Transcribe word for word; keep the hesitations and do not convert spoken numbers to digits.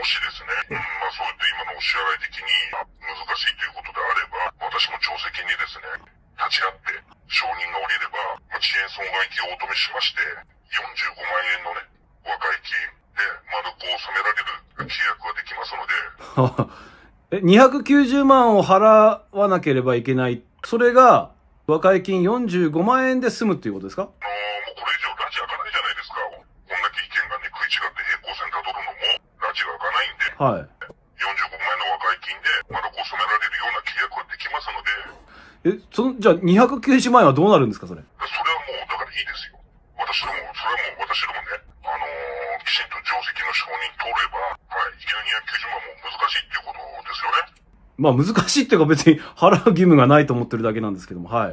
もしですね、うん、まあそういった今のお支払い的に難しいということであれば、私も定石にですね、立ち会って承認が下りれば、まあ、遅延損害金をお止めしまして、よんじゅうごまんえんのね、和解金で丸く納められる契約ができますので。え、にひゃくきゅうじゅうまんを払わなければいけない。それが、和解金よんじゅうごまんえんで済むっていうことですか？はい、よんじゅうごまんえんの和解金で、まだ納められるような契約ができますので。え、その、じゃあにひゃくきゅうじゅうまんえんはどうなるんですか、それ。それはもう、だからいいですよ。私ども、それはもう私どもね、あのー、きちんと定石の承認取れば、はい、いきなりにひゃくきゅうじゅうまんも難しいっていうことですよね。まあ、難しいっていうか別に払う義務がないと思ってるだけなんですけども、はい。